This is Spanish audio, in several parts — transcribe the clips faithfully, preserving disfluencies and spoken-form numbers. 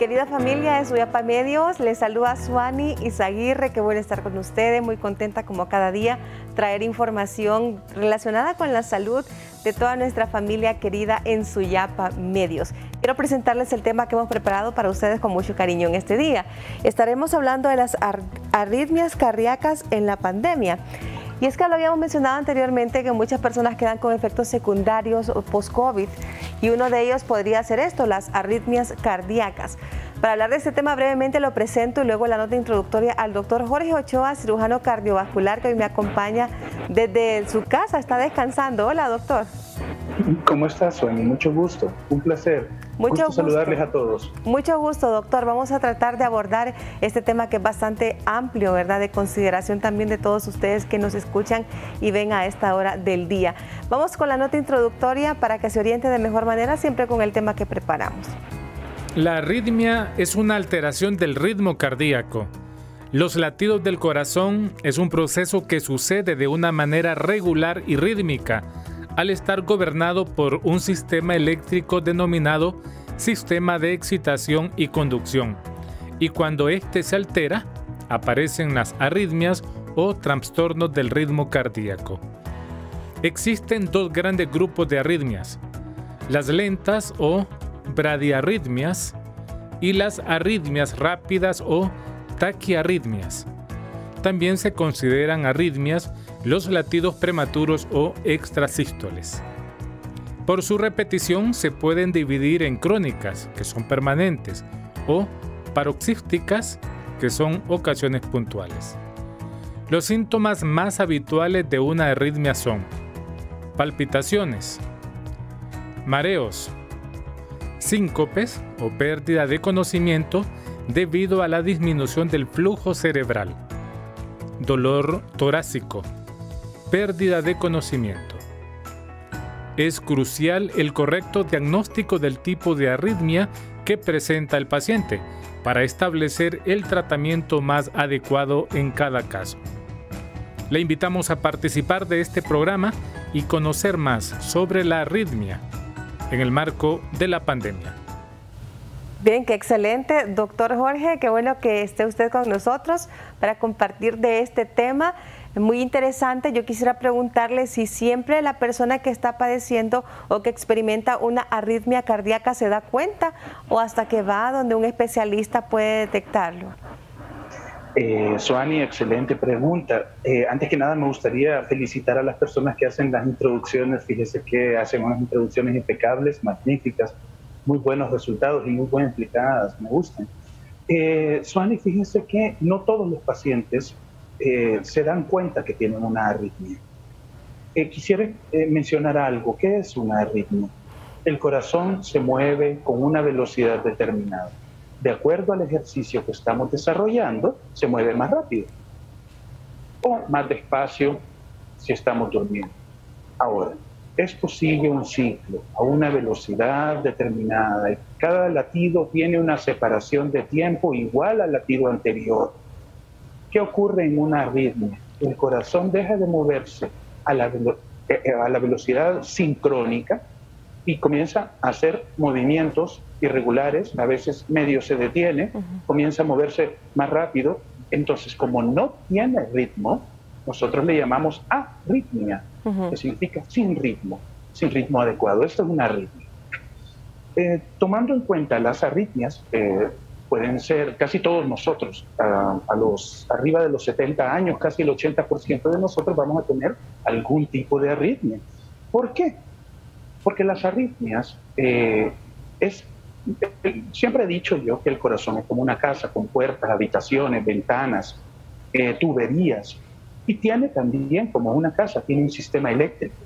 querida familia de Suyapa Medios, les saluda Suani Izaguirre, que bueno estar con ustedes, muy contenta como cada día, traer información relacionada con la salud de toda nuestra familia querida en Suyapa Medios. Quiero presentarles el tema que hemos preparado para ustedes con mucho cariño en este día. Estaremos hablando de las arritmias cardíacas en la pandemia. Y es que lo habíamos mencionado anteriormente que muchas personas quedan con efectos secundarios post-COVID y uno de ellos podría ser esto, las arritmias cardíacas. Para hablar de este tema brevemente lo presento y luego la nota introductoria al doctor Jorge Ochoa, cirujano cardiovascular que hoy me acompaña desde su casa, está descansando. Hola doctor. ¿Cómo estás, Suani? Mucho gusto, un placer. Mucho gusto saludarles a todos. Mucho gusto, doctor. Vamos a tratar de abordar este tema que es bastante amplio, ¿verdad? De consideración también de todos ustedes que nos escuchan y ven a esta hora del día. Vamos con la nota introductoria para que se oriente de mejor manera, siempre con el tema que preparamos. La arritmia es una alteración del ritmo cardíaco. Los latidos del corazón es un proceso que sucede de una manera regular y rítmica, al estar gobernado por un sistema eléctrico denominado sistema de excitación y conducción. Y cuando este se altera, aparecen las arritmias o trastornos del ritmo cardíaco. Existen dos grandes grupos de arritmias, las lentas o bradiarritmias y las arritmias rápidas o taquiarritmias. También se consideran arritmias los latidos prematuros o extrasístoles. Por su repetición se pueden dividir en crónicas, que son permanentes, o paroxísticas, que son ocasiones puntuales. Los síntomas más habituales de una arritmia son palpitaciones, mareos, síncopes o pérdida de conocimiento debido a la disminución del flujo cerebral, dolor torácico, pérdida de conocimiento. Es crucial el correcto diagnóstico del tipo de arritmia que presenta el paciente para establecer el tratamiento más adecuado en cada caso. Le invitamos a participar de este programa y conocer más sobre la arritmia en el marco de la pandemia. Bien, qué excelente, doctor Jorge, qué bueno que esté usted con nosotros para compartir de este tema. Muy interesante. Yo quisiera preguntarle si siempre la persona que está padeciendo o que experimenta una arritmia cardíaca se da cuenta o hasta que va donde un especialista puede detectarlo. Eh, Suani, excelente pregunta. Eh, antes que nada me gustaría felicitar a las personas que hacen las introducciones. Fíjese que hacen unas introducciones impecables, magníficas, muy buenos resultados y muy buenas explicadas, me gustan. Eh, Suani, fíjense que no todos los pacientes eh, se dan cuenta que tienen una arritmia. Eh, quisiera eh, mencionar algo. ¿Qué es una arritmia? El corazón se mueve con una velocidad determinada. De acuerdo al ejercicio que estamos desarrollando, se mueve más rápido o más despacio si estamos durmiendo. Ahora, esto sigue un ciclo a una velocidad determinada. Cada latido tiene una separación de tiempo igual al latido anterior. ¿Qué ocurre en una arritmia? El corazón deja de moverse a la, a la velocidad sincrónica y comienza a hacer movimientos irregulares, a veces medio se detiene, uh-huh. comienza a moverse más rápido. Entonces, como no tiene ritmo, nosotros le llamamos arritmia, uh-huh. que significa sin ritmo, sin ritmo adecuado. Esto es una arritmia. Eh, tomando en cuenta las arritmias, eh, pueden ser casi todos nosotros, a, a los arriba de los setenta años, casi el ochenta por ciento de nosotros vamos a tener algún tipo de arritmia. ¿Por qué? Porque las arritmias, eh, es, eh, siempre he dicho yo que el corazón es como una casa con puertas, habitaciones, ventanas, eh, tuberías. Y tiene también, como una casa, tiene un sistema eléctrico.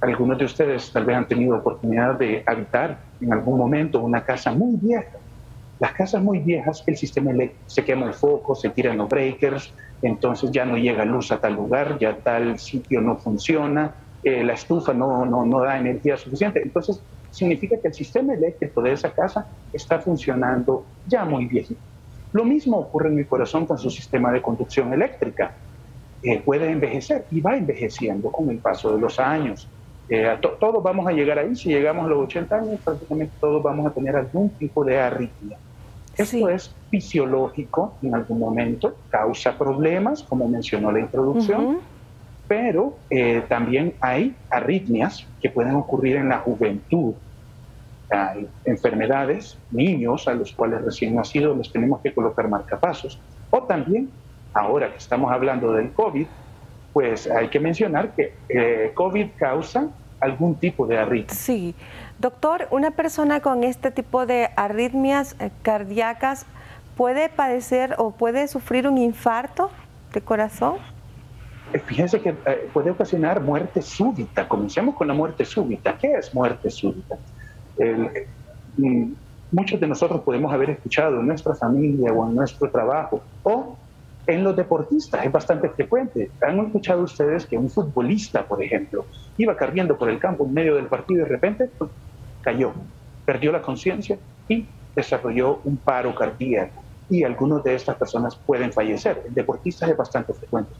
Algunos de ustedes tal vez han tenido oportunidad de habitar en algún momento una casa muy vieja. Las casas muy viejas, el sistema eléctrico, se quema el foco, se tiran los breakers, entonces ya no llega luz a tal lugar, ya tal sitio no funciona, eh, la estufa no, no, no da energía suficiente. Entonces significa que el sistema eléctrico de esa casa está funcionando ya muy viejito. Lo mismo ocurre en el corazón con su sistema de conducción eléctrica. Eh, puede envejecer y va envejeciendo con el paso de los años. Eh, to todos vamos a llegar ahí, si llegamos a los ochenta años, prácticamente todos vamos a tener algún tipo de arritmia. Esto sí. es fisiológico en algún momento, causa problemas, como mencionó la introducción, uh-huh. pero eh, también hay arritmias que pueden ocurrir en la juventud. Hay enfermedades, niños a los cuales recién nacidos les tenemos que colocar marcapasos. O también, ahora que estamos hablando del COVID, pues hay que mencionar que eh, COVID causa algún tipo de arritmia. Sí. Doctor, ¿una persona con este tipo de arritmias cardíacas puede padecer o puede sufrir un infarto de corazón? Fíjense que eh, puede ocasionar muerte súbita. Comencemos con la muerte súbita. ¿Qué es muerte súbita? El, muchos de nosotros podemos haber escuchado en nuestra familia o en nuestro trabajo o en los deportistas, es bastante frecuente. ¿Han escuchado ustedes que un futbolista, por ejemplo, iba corriendo por el campo en medio del partido y de repente cayó, perdió la conciencia y desarrolló un paro cardíaco? Y algunas de estas personas pueden fallecer. En deportistas es bastante frecuente.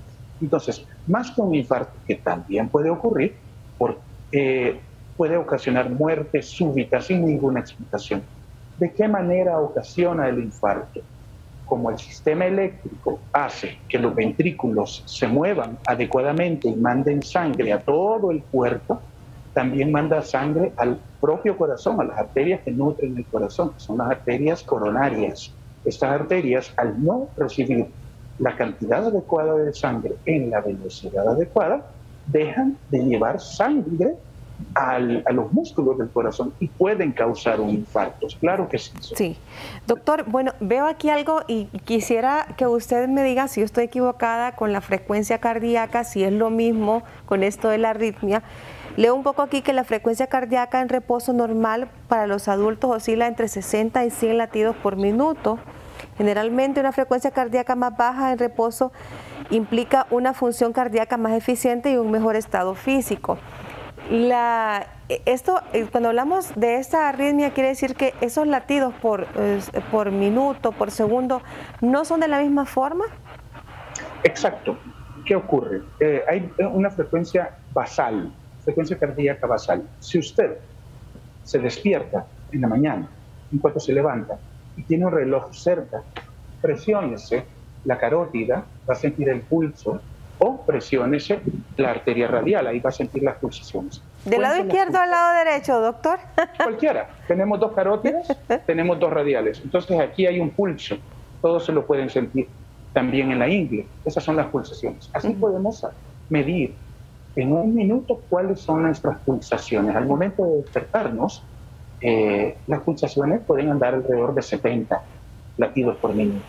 Entonces, más que un infarto, que también puede ocurrir, por, eh, puede ocasionar muerte súbita sin ninguna explicación. ¿De qué manera ocasiona el infarto? Como el sistema eléctrico hace que los ventrículos se muevan adecuadamente y manden sangre a todo el cuerpo, también manda sangre al propio corazón, a las arterias que nutren el corazón, que son las arterias coronarias. Estas arterias, al no recibir la cantidad adecuada de sangre en la velocidad adecuada, dejan de llevar sangre Al, a los músculos del corazón y pueden causar un infarto, claro que sí. Sí, doctor, bueno, veo aquí algo y quisiera que usted me diga si yo estoy equivocada con la frecuencia cardíaca, si es lo mismo con esto de la arritmia. Leo un poco aquí que la frecuencia cardíaca en reposo normal para los adultos oscila entre sesenta y cien latidos por minuto. Generalmente una frecuencia cardíaca más baja en reposo implica una función cardíaca más eficiente y un mejor estado físico. La, esto, cuando hablamos de esta arritmia, quiere decir que esos latidos por, eh, por minuto, por segundo, ¿no son de la misma forma? Exacto. ¿Qué ocurre? Eh, hay una frecuencia basal, frecuencia cardíaca basal. Si usted se despierta en la mañana, en cuanto se levanta, y tiene un reloj cerca, presiónese la carótida, va a sentir el pulso, o presiónese la arteria radial, ahí va a sentir las pulsaciones. ¿Del lado izquierdo al lado derecho, doctor? Cualquiera. Tenemos dos carótidas, tenemos dos radiales. Entonces aquí hay un pulso, todos se lo pueden sentir. También en la ingle, esas son las pulsaciones. Así uh-huh. podemos medir en un minuto cuáles son nuestras pulsaciones. Al momento de despertarnos, eh, las pulsaciones pueden andar alrededor de setenta latidos por minuto.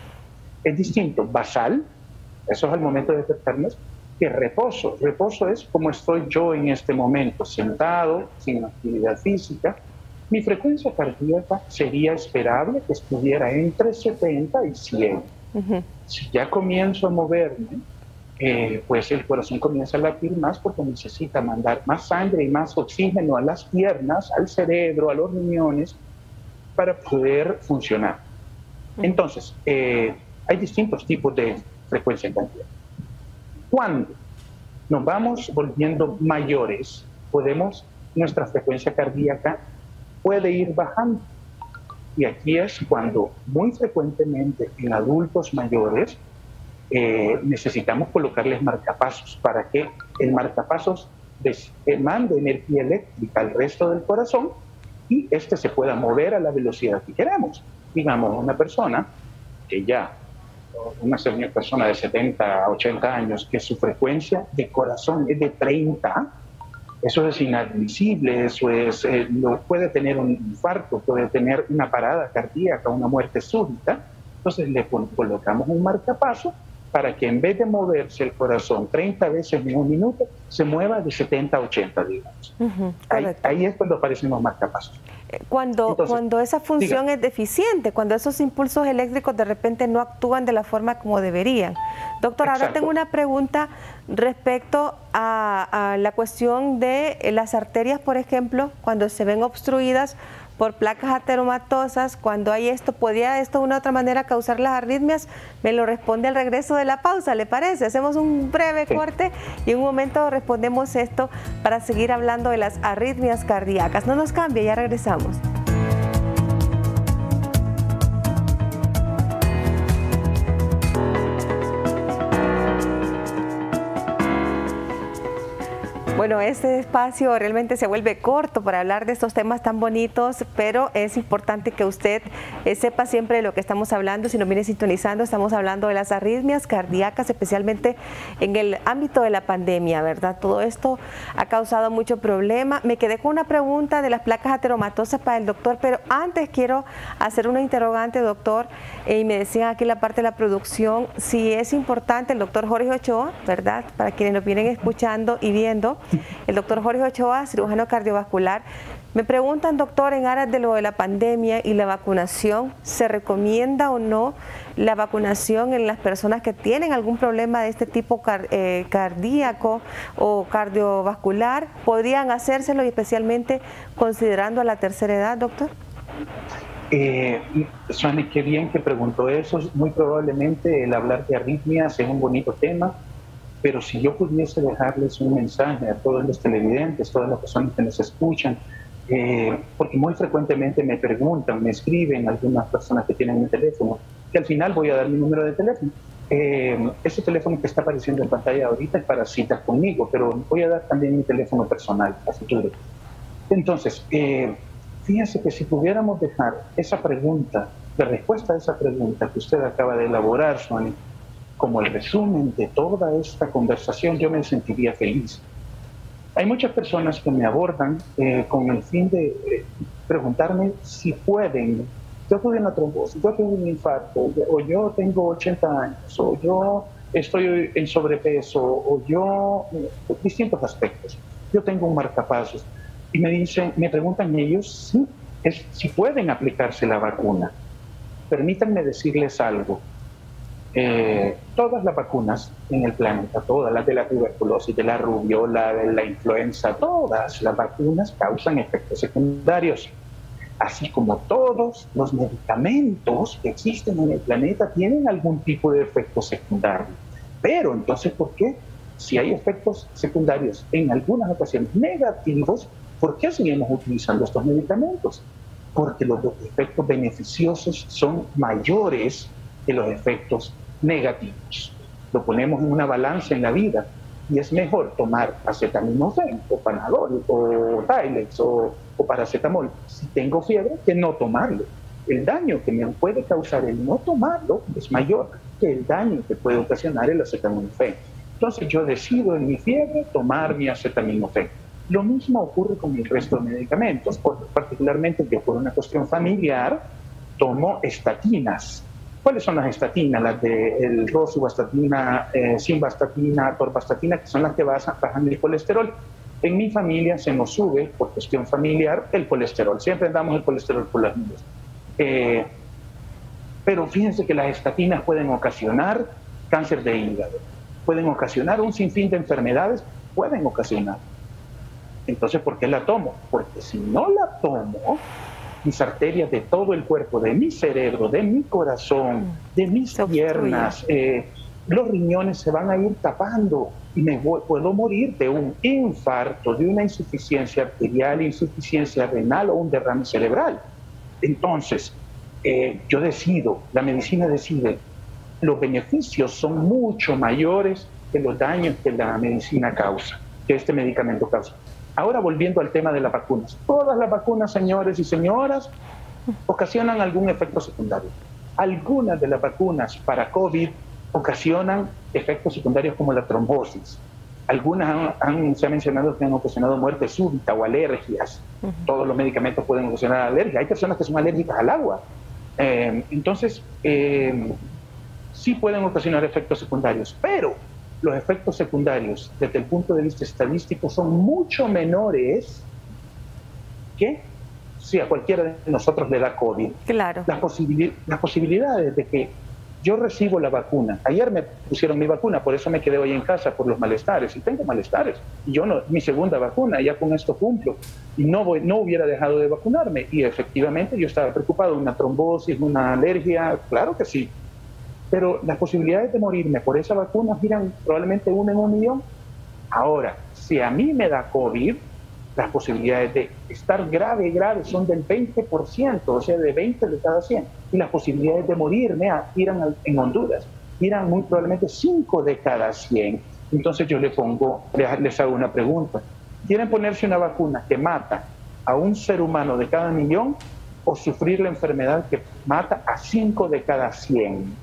Es distinto, basal, eso es al momento de despertarnos, que reposo. Reposo es como estoy yo en este momento, sentado, sin actividad física. Mi frecuencia cardíaca sería esperable que estuviera entre setenta y cien. Uh-huh. Si ya comienzo a moverme, eh, pues el corazón comienza a latir más porque necesita mandar más sangre y más oxígeno a las piernas, al cerebro, a los riñones, para poder funcionar. Uh-huh. Entonces, eh, hay distintos tipos de frecuencia cardíaca. Cuando nos vamos volviendo mayores, podemos, nuestra frecuencia cardíaca puede ir bajando. Y aquí es cuando muy frecuentemente en adultos mayores eh, necesitamos colocarles marcapasos para que el marcapasos mande energía eléctrica al resto del corazón y este se pueda mover a la velocidad que queremos. Digamos, una persona que ya una señora persona de setenta a ochenta años que su frecuencia de corazón es de treinta, eso es inadmisible, eso es, eh, no puede tener un infarto, puede tener una parada cardíaca, una muerte súbita. Entonces le colocamos un marcapaso para que en vez de moverse el corazón treinta veces en un minuto, se mueva de setenta a ochenta, digamos. Uh-huh, ahí, ahí es cuando aparecen los marcapasos. Cuando, Entonces, cuando esa función diga, es deficiente, cuando esos impulsos eléctricos de repente no actúan de la forma como deberían. Doctor, exacto. Ahora tengo una pregunta respecto a, a la cuestión de las arterias, por ejemplo, cuando se ven obstruidas por placas ateromatosas, cuando hay esto, ¿podría esto de una u otra manera causar las arritmias? Me lo responde al regreso de la pausa, ¿le parece? Hacemos un breve sí. corte y en un momento respondemos esto para seguir hablando de las arritmias cardíacas. No nos cambie, ya regresamos. Bueno, este espacio realmente se vuelve corto para hablar de estos temas tan bonitos, pero es importante que usted eh, sepa siempre de lo que estamos hablando. Si nos viene sintonizando, estamos hablando de las arritmias cardíacas, especialmente en el ámbito de la pandemia, ¿verdad? Todo esto ha causado mucho problema. Me quedé con una pregunta de las placas ateromatosas para el doctor, pero antes quiero hacer una interrogante, doctor, eh, y me decían aquí la parte de la producción, si es importante el doctor Jorge Ochoa, ¿verdad? Para quienes nos vienen escuchando y viendo, el doctor Jorge Ochoa, cirujano cardiovascular. Me preguntan, doctor, en aras de lo de la pandemia y la vacunación, ¿se recomienda o no la vacunación en las personas que tienen algún problema de este tipo car eh, cardíaco o cardiovascular? ¿Podrían hacérselo, y especialmente considerando a la tercera edad, doctor? Eh, Suani, qué bien que preguntó eso. Muy probablemente el hablar de arritmias es un bonito tema, pero si yo pudiese dejarles un mensaje a todos los televidentes, todas las personas que nos escuchan, Eh, porque muy frecuentemente me preguntan, me escriben algunas personas que tienen mi teléfono, que al final voy a dar mi número de teléfono. Eh, ese teléfono que está apareciendo en pantalla ahorita es para citas conmigo, pero voy a dar también mi teléfono personal a futuro. Entonces, eh, fíjense que si pudiéramos dejar esa pregunta, la respuesta a esa pregunta que usted acaba de elaborar, Suani, como el resumen de toda esta conversación, yo me sentiría feliz. Hay muchas personas que me abordan eh, con el fin de eh, preguntarme si pueden. Yo tuve una trombosis, yo tuve un infarto, o yo tengo ochenta años, o yo estoy en sobrepeso, o yo... Eh, distintos aspectos. Yo tengo un marcapasos. Y me dicen, me preguntan ellos si, es, si pueden aplicarse la vacuna. Permítanme decirles algo. Eh, todas las vacunas en el planeta, todas las de la tuberculosis, de la rubiola, de la influenza, todas las vacunas causan efectos secundarios, así como todos los medicamentos que existen en el planeta tienen algún tipo de efecto secundario. Pero entonces, ¿por qué? Si hay efectos secundarios en algunas ocasiones negativos, ¿por qué seguimos utilizando estos medicamentos? Porque los efectos beneficiosos son mayores que los efectos negativos. Lo ponemos en una balanza en la vida y es mejor tomar acetaminofén o Panadol o Tylex o, o paracetamol si tengo fiebre que no tomarlo. El daño que me puede causar el no tomarlo es mayor que el daño que puede ocasionar el acetaminofén. Entonces yo decido en mi fiebre tomar mi acetaminofén. Lo mismo ocurre con el resto de medicamentos, particularmente que por una cuestión familiar tomo estatinas. ¿Cuáles son las estatinas? Las del de rosuvastatina, eh, simvastatina, torvastatina, que son las que basan, bajan el colesterol. En mi familia se nos sube, por cuestión familiar, el colesterol. Siempre andamos el colesterol por las nubes. Eh, pero fíjense que las estatinas pueden ocasionar cáncer de hígado, pueden ocasionar un sinfín de enfermedades, pueden ocasionar. Entonces, ¿por qué la tomo? Porque si no la tomo, mis arterias de todo el cuerpo, de mi cerebro, de mi corazón, de mis piernas, eh, los riñones se van a ir tapando y me voy, puedo morir de un infarto, de una insuficiencia arterial, insuficiencia renal o un derrame cerebral. Entonces, eh, yo decido, la medicina decide, los beneficios son mucho mayores que los daños que la medicina causa, que este medicamento causa. Ahora volviendo al tema de las vacunas. Todas las vacunas, señores y señoras, ocasionan algún efecto secundario. Algunas de las vacunas para COVID ocasionan efectos secundarios como la trombosis. Algunas han, han, se ha mencionado que han ocasionado muerte súbita o alergias. Uh-huh. Todos los medicamentos pueden ocasionar alergias. Hay personas que son alérgicas al agua. Eh, entonces, eh, sí pueden ocasionar efectos secundarios, pero los efectos secundarios, desde el punto de vista estadístico, son mucho menores que si a cualquiera de nosotros le da COVID. Claro. Las, posibil- las posibilidades de que yo recibo la vacuna. Ayer me pusieron mi vacuna, por eso me quedé hoy en casa, por los malestares. Y tengo malestares. Y yo no, mi segunda vacuna, ya con esto cumplo. Y no, voy, no hubiera dejado de vacunarme. Y efectivamente yo estaba preocupado, una trombosis, una alergia, claro que sí. Pero las posibilidades de morirme por esa vacuna giran probablemente uno en un millón. Ahora, si a mí me da COVID, las posibilidades de estar grave, grave, son del veinte por ciento, o sea, de veinte de cada cien. Y las posibilidades de morirme giran en Honduras, giran muy probablemente cinco de cada cien. Entonces yo les pongo, les, les hago una pregunta. ¿Quieren ponerse una vacuna que mata a un ser humano de cada millón o sufrir la enfermedad que mata a cinco de cada cien?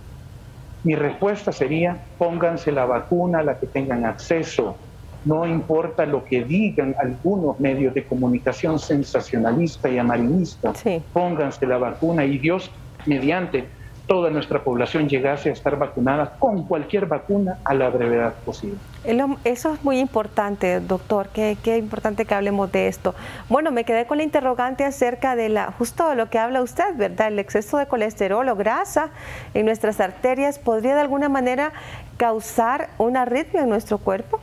Mi respuesta sería, pónganse la vacuna a la que tengan acceso. No importa lo que digan algunos medios de comunicación sensacionalista y amarillista, sí. Pónganse la vacuna y Dios mediante toda nuestra población llegase a estar vacunada con cualquier vacuna a la brevedad posible. Eso es muy importante, doctor, qué, qué importante que hablemos de esto. Bueno, me quedé con la interrogante acerca de la, justo de lo que habla usted, ¿verdad? El exceso de colesterol o grasa en nuestras arterias podría de alguna manera causar una arritmia en nuestro cuerpo.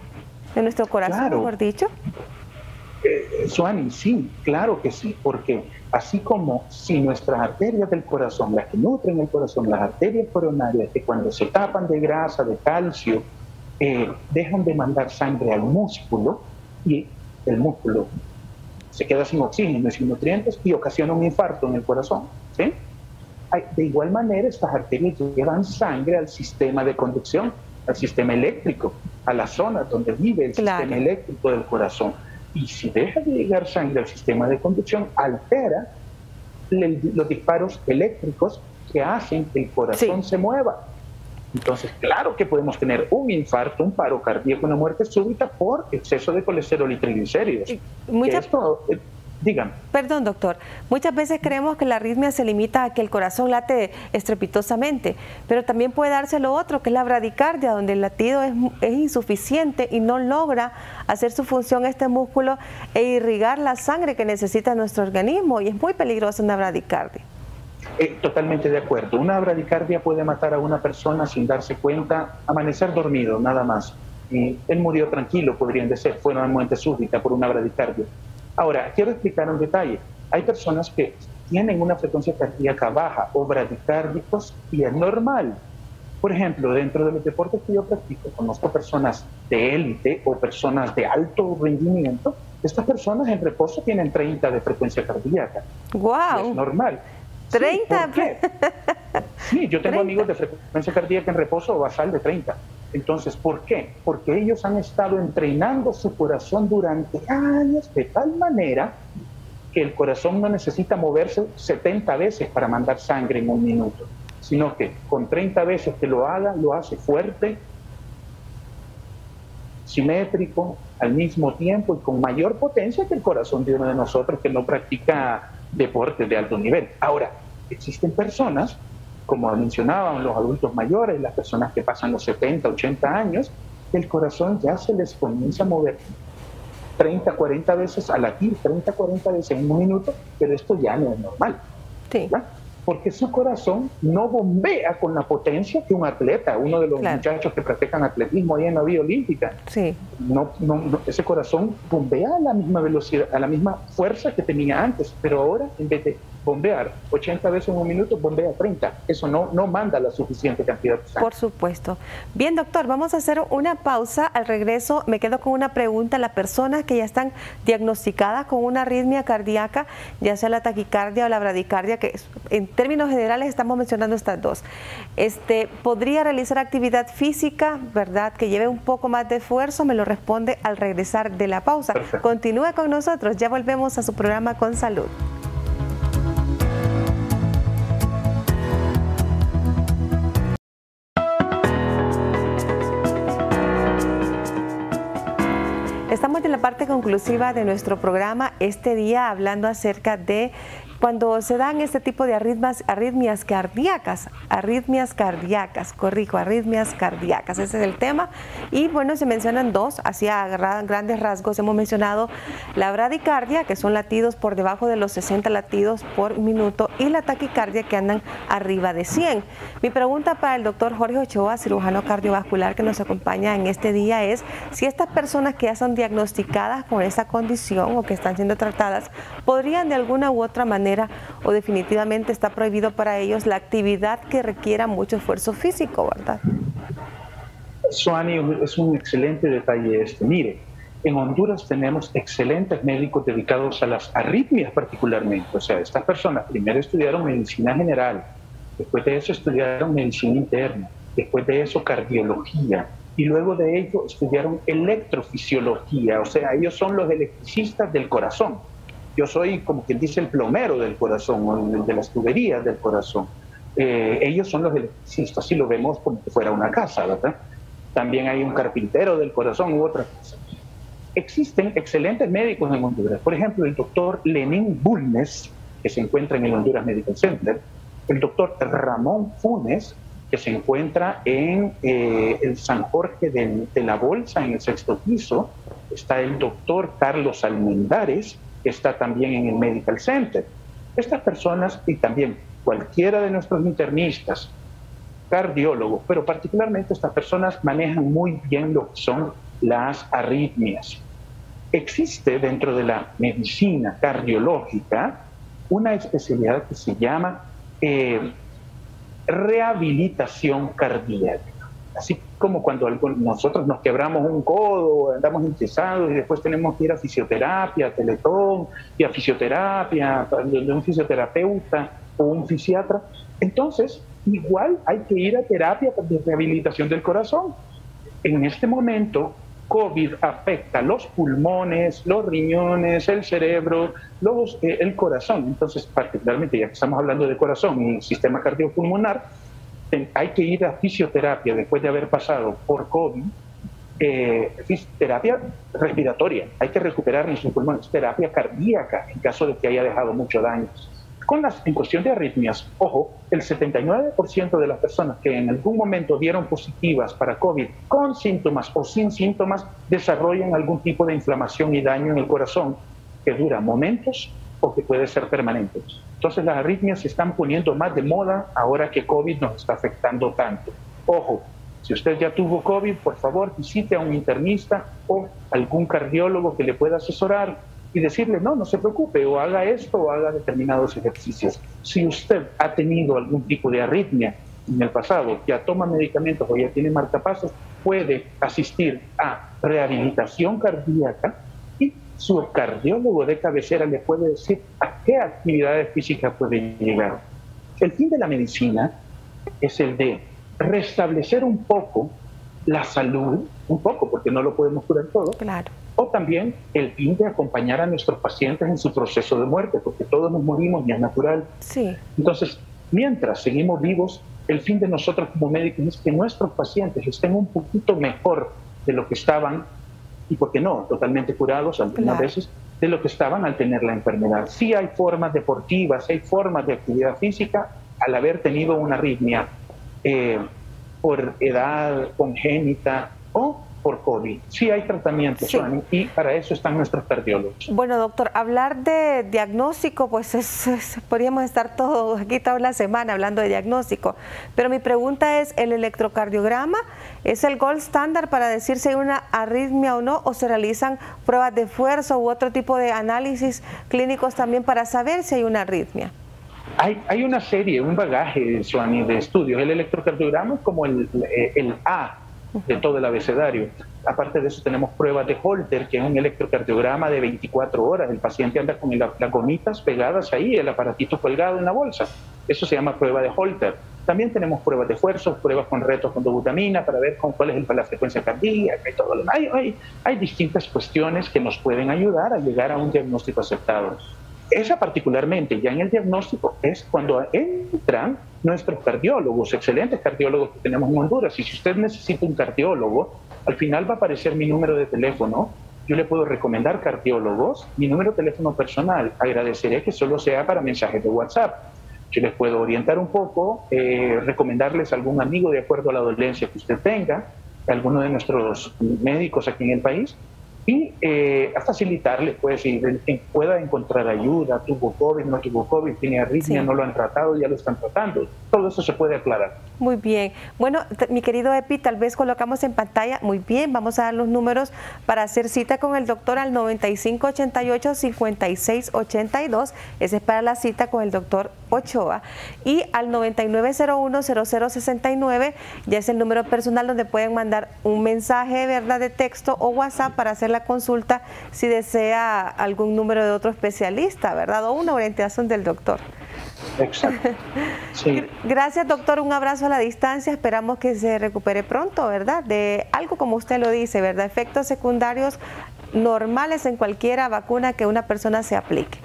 ¿De nuestro corazón, claro, mejor dicho? Eh, Suani, sí, claro que sí, porque así como si nuestras arterias del corazón, las que nutren el corazón, las arterias coronarias, que cuando se tapan de grasa, de calcio, eh, dejan de mandar sangre al músculo y el músculo se queda sin oxígeno y sin nutrientes y ocasiona un infarto en el corazón, ¿sí? De igual manera, estas arterias llevan sangre al sistema de conducción, al sistema eléctrico, a la zona donde vive el claro. sistema eléctrico del corazón. Y si deja de llegar sangre al sistema de conducción, altera le, los disparos eléctricos que hacen que el corazón sí. se mueva. Entonces, claro que podemos tener un infarto, un paro cardíaco, una muerte súbita por exceso de colesterol y triglicéridos. Y muchas... Esto, eh, dígame. Perdón, doctor. Muchas veces creemos que la arritmia se limita a que el corazón late estrepitosamente, pero también puede darse lo otro, que es la bradicardia, donde el latido es, es insuficiente y no logra hacer su función este músculo e irrigar la sangre que necesita nuestro organismo, y es muy peligrosa una bradicardia. Eh, totalmente de acuerdo. Una bradicardia puede matar a una persona sin darse cuenta, amanecer dormido, nada más. Y él murió tranquilo, podrían decir, fue una muerte súbita por una bradicardia. Ahora, quiero explicar un detalle. Hay personas que tienen una frecuencia cardíaca baja o bradicárdicos y es normal. Por ejemplo, dentro de los deportes que yo practico, conozco personas de élite o personas de alto rendimiento. Estas personas en reposo tienen treinta de frecuencia cardíaca. ¡Wow! Es normal. ¿treinta? Sí, ¿por qué? Sí, yo tengo treinta amigos de frecuencia cardíaca en reposo o basal de treinta. Entonces, ¿por qué? Porque ellos han estado entrenando su corazón durante años de tal manera que el corazón no necesita moverse setenta veces para mandar sangre en un minuto, sino que con treinta veces que lo haga, lo hace fuerte, simétrico, al mismo tiempo y con mayor potencia que el corazón de uno de nosotros que no practica deportes de alto nivel. Ahora, existen personas, como mencionaban los adultos mayores, las personas que pasan los setenta, ochenta años, el corazón ya se les comienza a mover treinta, cuarenta veces, a latir treinta, cuarenta veces en un minuto, pero esto ya no es normal. Sí. Porque su corazón no bombea con la potencia que un atleta, uno de los claro. muchachos que practican atletismo ahí en la Vía Olímpica. Sí. No, no, no, ese corazón bombea a la misma velocidad, a la misma fuerza que tenía antes, pero ahora en vez de bombear ochenta veces en un minuto, bombea treinta. Eso no, no manda la suficiente cantidad de sangre. Por supuesto. Bien, doctor, vamos a hacer una pausa. Al regreso me quedo con una pregunta. Las personas que ya están diagnosticadas con una arritmia cardíaca, ya sea la taquicardia o la bradicardia, que en términos generales estamos mencionando estas dos, este, ¿podría realizar actividad física, verdad, que lleve un poco más de esfuerzo? Me lo responde al regresar de la pausa. Perfecto. Continúa con nosotros. Ya volvemos a su programa Con Salud. Estamos en la parte conclusiva de nuestro programa este día hablando acerca de cuando se dan este tipo de arritmias, arritmias cardíacas, arritmias cardíacas, corrijo, arritmias cardíacas, ese es el tema. Y bueno, se mencionan dos, así a grandes rasgos hemos mencionado la bradicardia, que son latidos por debajo de los sesenta latidos por minuto, y la taquicardia, que andan arriba de cien. Mi pregunta para el doctor Jorge Ochoa, cirujano cardiovascular que nos acompaña en este día, es si estas personas que ya son diagnosticadas con esta condición o que están siendo tratadas, podrían de alguna u otra manera o definitivamente está prohibido para ellos la actividad que requiera mucho esfuerzo físico, ¿verdad? Suani, es un excelente detalle este. Mire, en Honduras tenemos excelentes médicos dedicados a las arritmias particularmente. O sea, estas personas primero estudiaron medicina general, después de eso estudiaron medicina interna, después de eso cardiología, y luego de ello estudiaron electrofisiología, o sea, ellos son los electricistas del corazón. Yo soy, como quien dice, el plomero del corazón, o el de las tuberías del corazón. Eh, ellos son los electricistas, así lo vemos como si fuera una casa, ¿verdad? También hay un carpintero del corazón u otra cosa. Existen excelentes médicos en Honduras. Por ejemplo, el doctor Lenín Bulnes, que se encuentra en el Honduras Medical Center, el doctor Ramón Funes, que se encuentra en eh, el San Jorge de, de la Bolsa, en el sexto piso, está el doctor Carlos Almendares, que está también en el Medical Center. Estas personas, y también cualquiera de nuestros internistas, cardiólogos, pero particularmente estas personas manejan muy bien lo que son las arritmias. Existe dentro de la medicina cardiológica una especialidad que se llama eh, rehabilitación cardíaca. Así como cuando nosotros nos quebramos un codo, andamos hinchados y después tenemos que ir a fisioterapia, a teletón, y a fisioterapia, de un fisioterapeuta o un fisiatra. Entonces, igual hay que ir a terapia de rehabilitación del corazón. En este momento, COVID afecta los pulmones, los riñones, el cerebro, los, eh, el corazón. Entonces, particularmente, ya que estamos hablando de corazón y sistema cardiopulmonar, hay que ir a fisioterapia después de haber pasado por COVID, eh, fisioterapia respiratoria, hay que recuperar nuestros pulmones, terapia cardíaca en caso de que haya dejado mucho daño. Con las, en cuestión de arritmias, ojo, el setenta y nueve por ciento de las personas que en algún momento dieron positivas para COVID con síntomas o sin síntomas desarrollan algún tipo de inflamación y daño en el corazón que dura momentos o que puede ser permanente. Entonces las arritmias se están poniendo más de moda ahora que COVID nos está afectando tanto. Ojo, si usted ya tuvo COVID, por favor visite a un internista o algún cardiólogo que le pueda asesorar y decirle, no, no se preocupe, o haga esto o haga determinados ejercicios. Si usted ha tenido algún tipo de arritmia en el pasado, ya toma medicamentos o ya tiene marcapasos, puede asistir a rehabilitación cardíaca y su cardiólogo de cabecera le puede decir a qué actividades físicas puede llegar. El fin de la medicina es el de restablecer un poco la salud, un poco, porque no lo podemos curar todo, claro. O también el fin de acompañar a nuestros pacientes en su proceso de muerte, porque todos nos morimos y es natural. Sí. Entonces, mientras seguimos vivos, el fin de nosotros como médicos es que nuestros pacientes estén un poquito mejor de lo que estaban, y por qué no, totalmente curados algunas veces, de lo que estaban al tener la enfermedad. Sí hay formas deportivas, hay formas de actividad física al haber tenido una arritmia eh, por edad congénita o por COVID. Sí hay tratamientos, sí. Y para eso están nuestros cardiólogos. Bueno, doctor, hablar de diagnóstico, pues es, es, podríamos estar todos aquí toda la semana hablando de diagnóstico, pero mi pregunta es, ¿el electrocardiograma es el gold standard para decir si hay una arritmia o no, o se realizan pruebas de esfuerzo u otro tipo de análisis clínicos también para saber si hay una arritmia? Hay, hay una serie, un bagaje, Suani, de estudios. El electrocardiograma es como el, el A de todo el abecedario. Aparte de eso tenemos pruebas de Holter, que es un electrocardiograma de veinticuatro horas. El paciente anda con las gomitas pegadas ahí, el aparatito colgado en la bolsa. Eso se llama prueba de Holter. También tenemos pruebas de esfuerzos, pruebas con retos con dobutamina para ver con cuál es el, la frecuencia cardíaca y todo lo demás. Hay, hay, hay distintas cuestiones que nos pueden ayudar a llegar a un diagnóstico aceptado. Esa particularmente, ya en el diagnóstico, es cuando entran nuestros cardiólogos, excelentes cardiólogos que tenemos en Honduras. Y si usted necesita un cardiólogo, al final va a aparecer mi número de teléfono. Yo le puedo recomendar cardiólogos, mi número de teléfono personal. Agradeceré que solo sea para mensajes de WhatsApp. Yo les puedo orientar un poco, eh, recomendarles a algún amigo de acuerdo a la dolencia que usted tenga, alguno de nuestros médicos aquí en el país, y eh, a facilitarles, pues, y pueda encontrar ayuda, tuvo COVID, no tuvo COVID, tiene arritmia, sí. No lo han tratado, ya lo están tratando. Todo eso se puede aclarar. Muy bien. Bueno, mi querido Epi, tal vez colocamos en pantalla, muy bien, vamos a dar los números para hacer cita con el doctor al noventa y cinco ochenta y ocho, cincuenta y seis ochenta y dos, ese es para la cita con el doctor Ochoa, y al noventa y nueve cero uno, cero cero sesenta y nueve, ya es el número personal donde pueden mandar un mensaje, ¿verdad?, de texto o WhatsApp para hacer la consulta si desea algún número de otro especialista, ¿verdad?, o una orientación del doctor. Exacto. Sí. Gracias, doctor, un abrazo a la distancia, esperamos que se recupere pronto, ¿verdad? De algo como usted lo dice, ¿verdad? Efectos secundarios normales en cualquiera vacuna que una persona se aplique.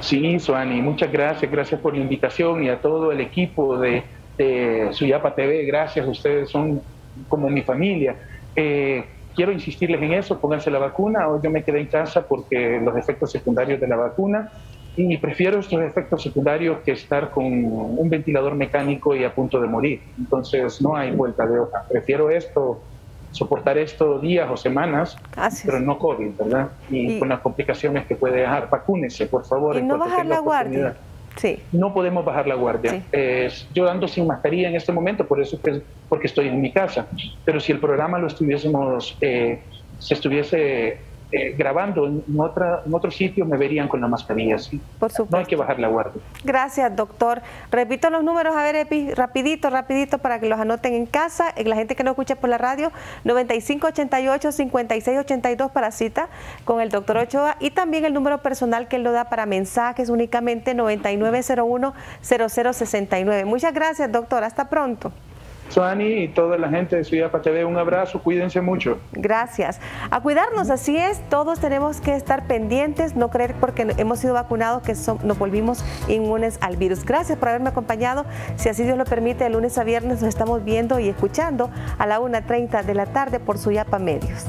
Sí, Suani, muchas gracias, gracias por la invitación y a todo el equipo de, de Suyapa T V, gracias, ustedes son como mi familia. Eh, Quiero insistirles en eso, pónganse la vacuna. Hoy yo me quedé en casa porque los efectos secundarios de la vacuna, y prefiero estos efectos secundarios que estar con un ventilador mecánico y a punto de morir. Entonces no hay vuelta de hoja. Prefiero esto, soportar esto días o semanas, así pero es. No COVID, ¿verdad? Y, y con las complicaciones que puede dejar. Vacúnense, por favor. Y no bajar la guardia. Sí. No podemos bajar la guardia. Sí. Eh, yo ando sin mascarilla en este momento, por eso que, porque estoy en mi casa. Pero si el programa lo estuviésemos, eh, se estuviese eh, grabando en, otra, en otro sitio, me verían con la mascarilla. ¿Sí? Por supuesto. No hay que bajar la guardia. Gracias, doctor. Repito los números, a ver, Epi, rapidito, rapidito, para que los anoten en casa. La gente que no escucha por la radio, noventa y cinco ochenta y ocho, cincuenta y seis ochenta y dos para cita con el doctor Ochoa, y también el número personal que él lo da para mensajes únicamente, noventa y nueve cero uno, cero cero sesenta y nueve. Muchas gracias, doctor. Hasta pronto. Suani y toda la gente de Suyapa T V, un abrazo, cuídense mucho. Gracias. A cuidarnos, así es, todos tenemos que estar pendientes, no creer porque hemos sido vacunados que son, nos volvimos inmunes al virus. Gracias por haberme acompañado, si así Dios lo permite, de lunes a viernes nos estamos viendo y escuchando a la una treinta de la tarde por Suyapa Medios.